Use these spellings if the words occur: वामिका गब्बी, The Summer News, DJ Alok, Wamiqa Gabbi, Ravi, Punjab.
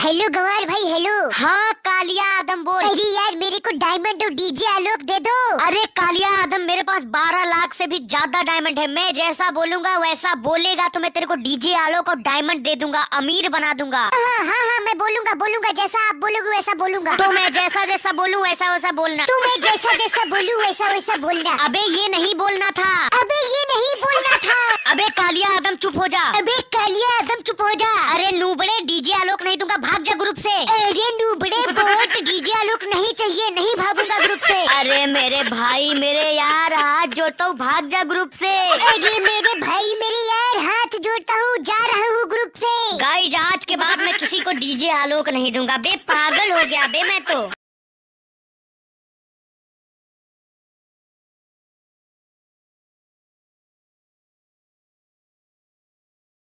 Hello गवार भाई, hello. हाँ कालिया आदम बोल। अरे यार मेरे को डायमंड और डीजे आलोक दे दो। अरे कालिया आदम मेरे पास 12 लाख से भी ज्यादा डायमंड है। मैं जैसा बोलूंगा वैसा बोलेगा तो मैं तेरे को डीजे आलोक और डायमंड दे दूंगा, अमीर बना दूंगा। हाँ हाँ हाँ मैं बोलूंगा जैसा आप बोलोगे वैसा बोलूंगा। तो मैं जैसा बोलूँ वैसा वैसा बोलना। तो मैं जैसा बोलूँ वैसा वैसा बोलना। अबे ये नहीं बोलना था, अबे ये नहीं बोलना था। अबे कालिया आदम चुप हो जा, अबे कालिया आदम चुप हो जा। अरे नूबड़े डीजे आलोक नहीं दूंगा, भाग जा ग्रुप से। अरे नूबड़े बहुत डीजे आलोक नहीं चाहिए, नहीं भागूंगा ग्रुप से। अरे मेरे भाई मेरे यार हाथ जोड़ता हूँ, भाग जा ग्रुप से। अरे मेरे भाई मेरे यार हाथ जोड़ता हूँ, जा रहा हूँ ग्रुप से। गाइस आज के बाद मैं किसी को डीजे आलोक नहीं दूंगा। बे पागल हो गया बे मैं तो।